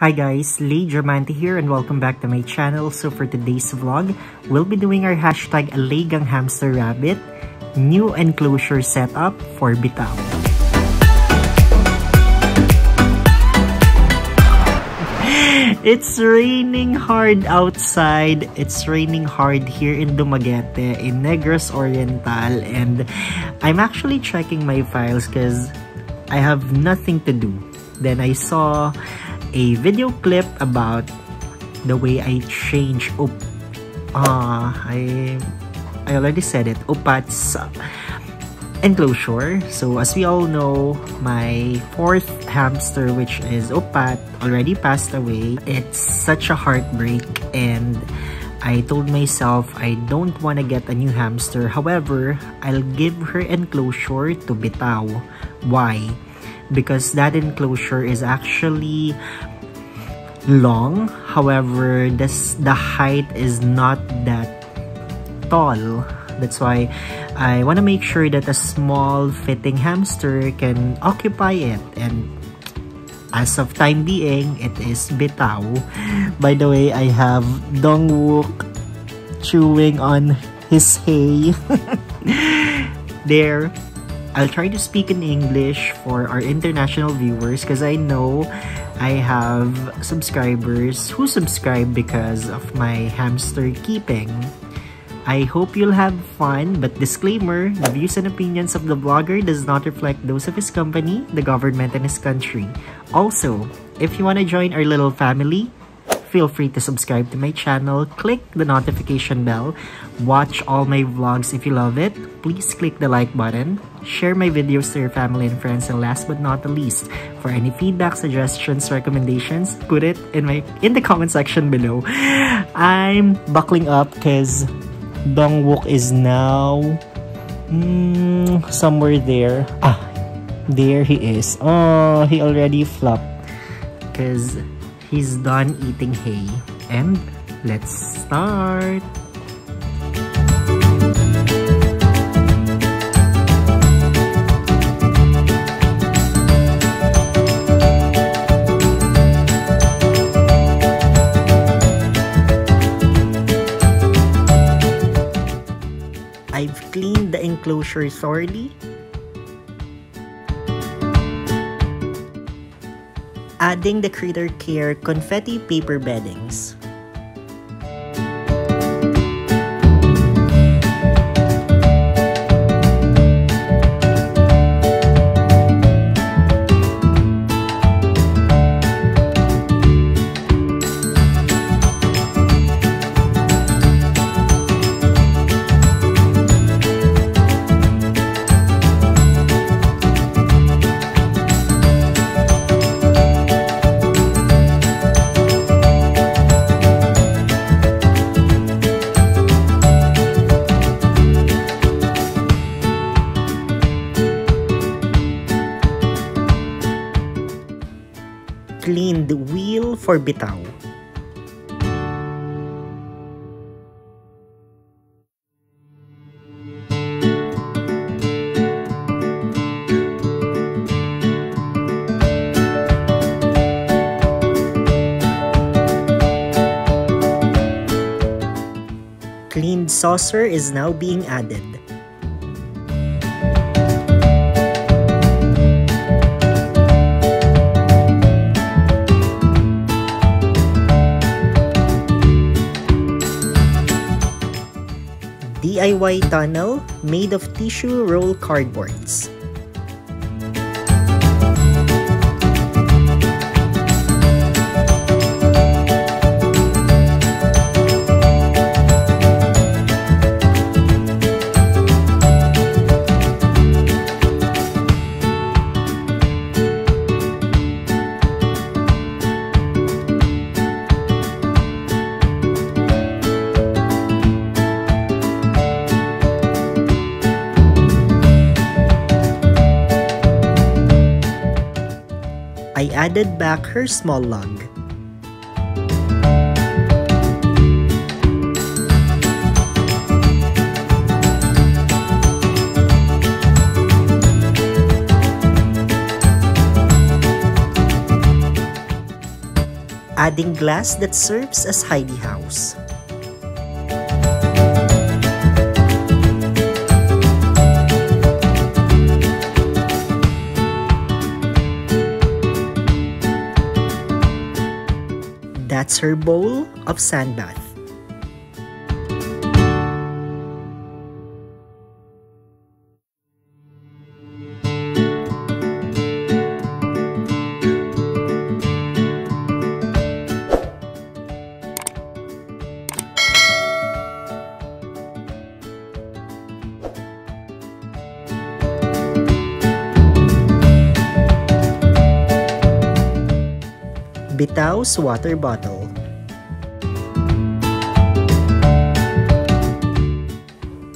Hi guys, Lei Diamante here and welcome back to my channel. So for today's vlog, we'll be doing our hashtag AlegangHamsterRabbit new enclosure setup for Bitaw. It's raining hard outside. It's raining hard here in Dumaguete, in Negros Oriental, and I'm actually checking my files because I have nothing to do. Then I saw a video clip about the way I change I already said it, Upat's enclosure. So as we all know, my fourth hamster, which is Upat, already passed away. It's such a heartbreak, and I told myself I don't want to get a new hamster. However, I'll give her enclosure to Bitaw. Why? Because that enclosure is actually long, however the height is not that tall. That's why I want to make sure that a small fitting hamster can occupy it, and as of time being, it is Bitaw. By the way, I have Dongwook chewing on his hay. There, I'll try to speak in English for our international viewers because I know I have subscribers who subscribe because of my hamster keeping. I hope you'll have fun, but disclaimer, the views and opinions of the vlogger does not reflect those of his company, the government, and his country. Also, if you want to join our little family, feel free to subscribe to my channel, click the notification bell, watch all my vlogs if you love it, please click the like button, share my videos to your family and friends, and last but not the least, for any feedback, suggestions, recommendations, put it in the comment section below. I'm buckling up because Dongwook is now somewhere there. Ah, there he is. Oh, he already flopped because he's done eating hay. And let's start! I've cleaned the enclosure thoroughly. Adding the Critter Care Confetti Paper Beddings. Clean the wheel for Bitaw. Cleaned saucer is now being added. DIY tunnel made of tissue roll cardboards. I added back her small log. adding glass that serves as hidey house. That's her bowl of sandbath. Bitaw's water bottle.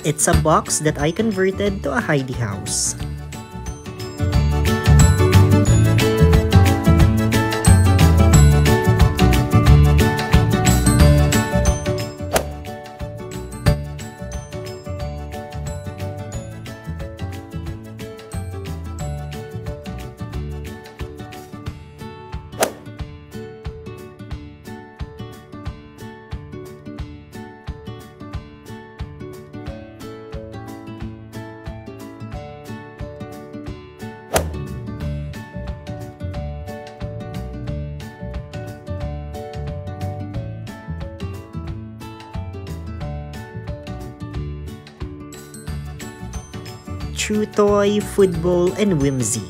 It's a box that I converted to a hidey house. Chew toy, food bowl, and whimsy.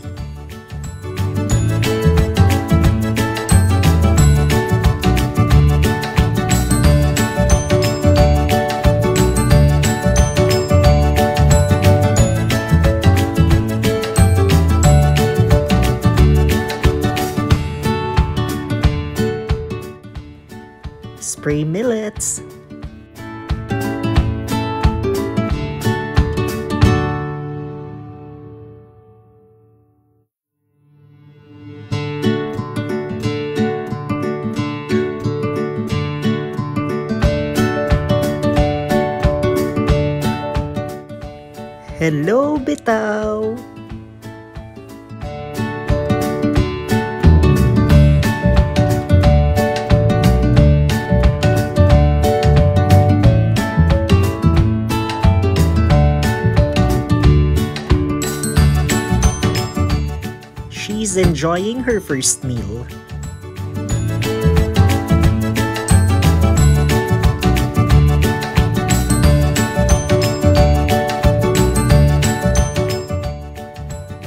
Spray millets. Hello, Bitaw! She's enjoying her first meal.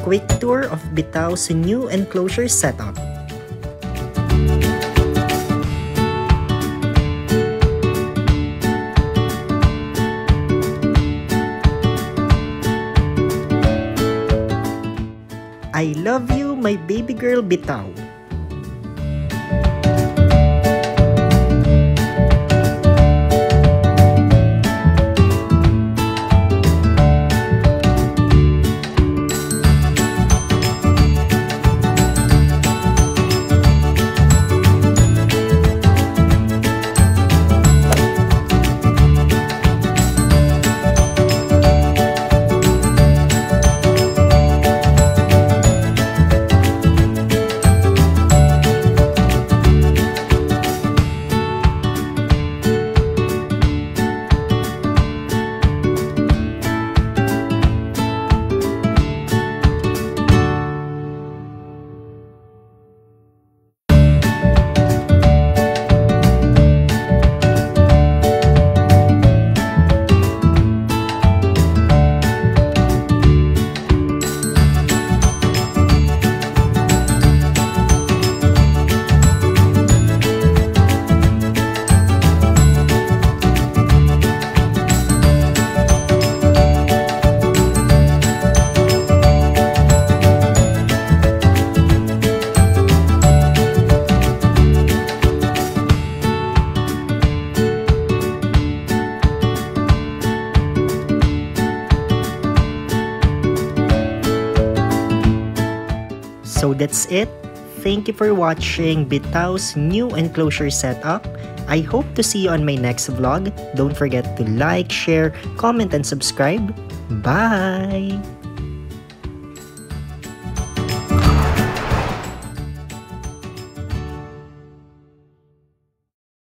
Quick tour of Bitaw's new enclosure setup. I love you, my baby girl Bitaw. So that's it. Thank you for watching Bitaw's new enclosure setup. I hope to see you on my next vlog. Don't forget to like, share, comment, and subscribe. Bye!